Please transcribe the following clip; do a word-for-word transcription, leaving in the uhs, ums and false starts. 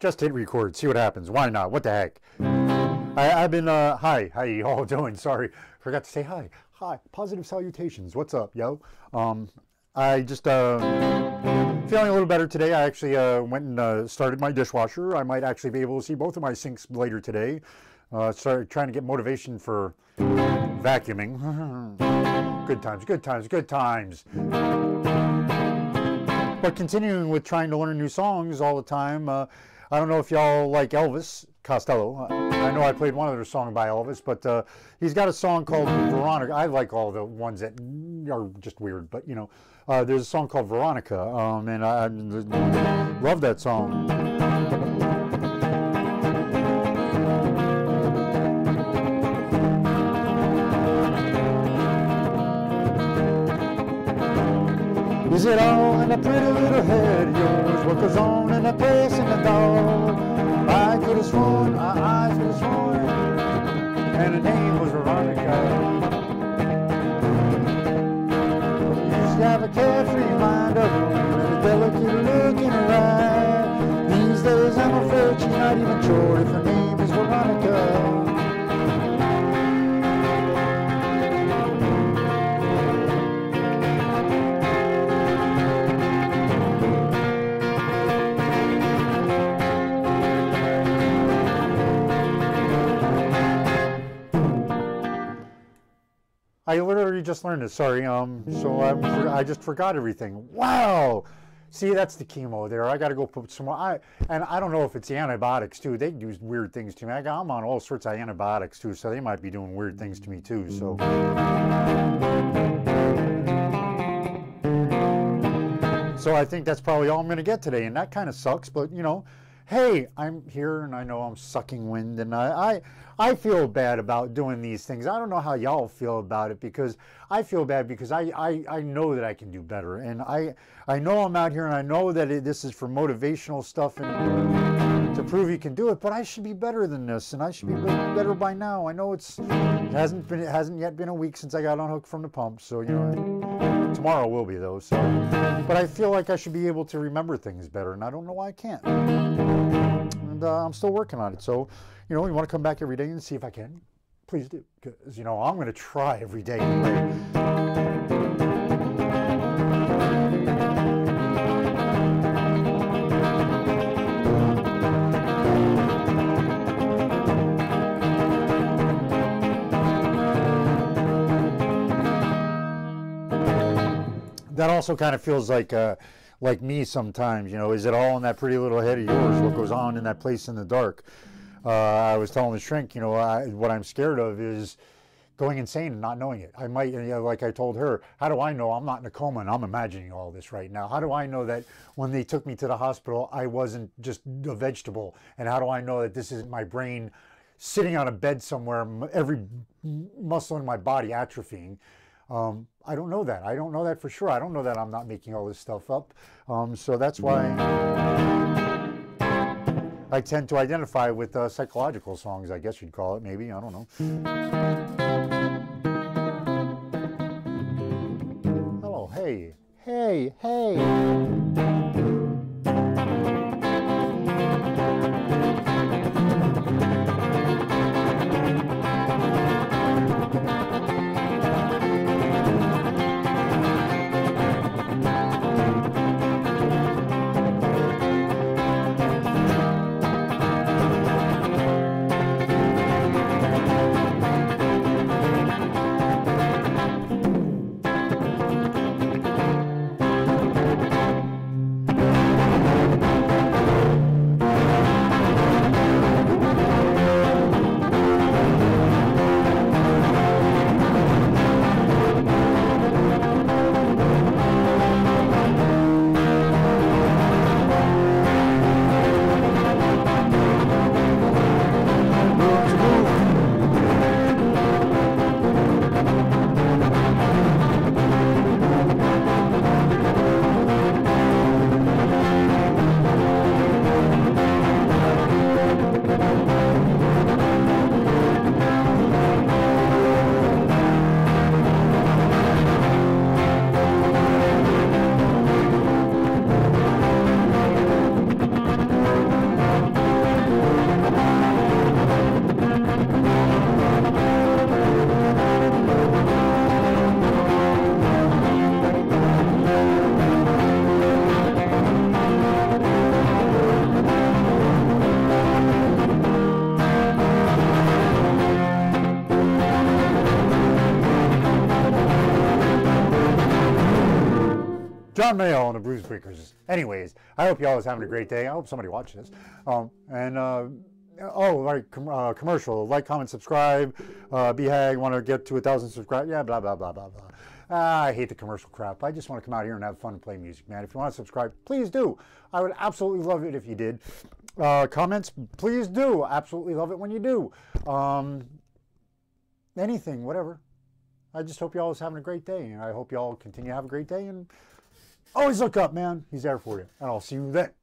Just hit record, see what happens. Why not? What the heck? I, I've been, uh, hi, how you all doing? Sorry, forgot to say hi. Hi, positive salutations. What's up, yo? Um, I just, uh, feeling a little better today. I actually uh, went and uh, started my dishwasher. I might actually be able to see both of my sinks later today. Uh, started trying to get motivation for vacuuming. Good times, good times, good times. But continuing with trying to learn new songs all the time, uh, I don't know if y'all like Elvis Costello. I know I played one other song by Elvis, but uh, he's got a song called Veronica. I like all the ones that are just weird, but you know, uh, there's a song called Veronica, um, and I, I love that song. Is it all in a pretty little head of yours? What goes on in a place in the dog? I could have sworn, my eyes could have sworn, and her name was Veronica. Used to have a carefree mind of her and a delicate look in her eye. These days I'm afraid she's not even sure if her name is Veronica. I literally just learned it, sorry, um, so I'm, I just forgot everything. Wow! See, that's the chemo there. I gotta go put some more, I, and I don't know if it's the antibiotics too. They do weird things to me. I got, I'm on all sorts of antibiotics too, so they might be doing weird things to me too, so. So I think that's probably all I'm gonna get today, and that kind of sucks, but you know, hey, I'm here and I know I'm sucking wind, and I, I I feel bad about doing these things. I don't know how y'all feel about it, because I feel bad because I, I, I know that I can do better, and I, I know I'm out here and I know that it, this is for motivational stuff and to prove you can do it, but I should be better than this, and I should be better by now. I know it's, it hasn't been, it hasn't yet been a week since I got unhooked from the pump, so you know, tomorrow will be though, so. But I feel like I should be able to remember things better, and I don't know why I can't. Uh, I'm still working on it, so you know, you want to come back every day and see if I can, please do, because you know, I'm going to try every day anyway. That also kind of feels like uh like me sometimes, you know, is it all in that pretty little head of yours, what goes on in that place in the dark? Uh, I was telling the shrink, you know, I, what I'm scared of is going insane and not knowing it. I might, you know, like I told her, how do I know I'm not in a coma and I'm imagining all this right now? How do I know that when they took me to the hospital, I wasn't just a vegetable? And how do I know that this isn't my brain sitting on a bed somewhere, every muscle in my body atrophying? Um, I don't know that. I don't know that for sure. I don't know that I'm not making all this stuff up. Um, so that's why I tend to identify with uh, psychological songs, I guess you'd call it, maybe. I don't know. Hello, hey, hey, hey. John Mayall and the Bluesbreakers. Anyways, I hope y'all is having a great day. I hope somebody watches this. Um, and uh, oh, like com uh, commercial, like, comment, subscribe. Uh, B H A G, want to get to a thousand subscribers? Yeah, blah blah blah blah blah. Ah, I hate the commercial crap. I just want to come out here and have fun and play music, man. If you want to subscribe, please do. I would absolutely love it if you did. Uh, comments, please do. Absolutely love it when you do. Um, anything, whatever. I just hope y'all is having a great day, and I hope y'all continue to have a great day. And always look up, man. He's there for you. And I'll see you then.